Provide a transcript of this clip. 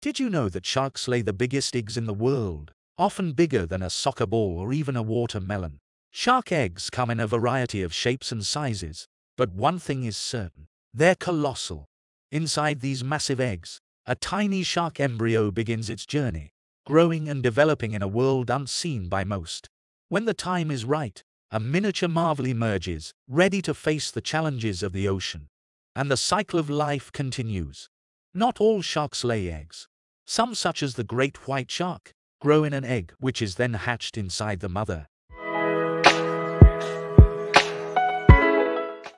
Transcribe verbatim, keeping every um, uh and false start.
Did you know that sharks lay the biggest eggs in the world, often bigger than a soccer ball or even a watermelon? Shark eggs come in a variety of shapes and sizes, but one thing is certain: they're colossal. Inside these massive eggs, a tiny shark embryo begins its journey, growing and developing in a world unseen by most. When the time is right, a miniature marvel emerges, ready to face the challenges of the ocean. And the cycle of life continues. Not all sharks lay eggs. Some, such as the great white shark, grow in an egg which is then hatched inside the mother.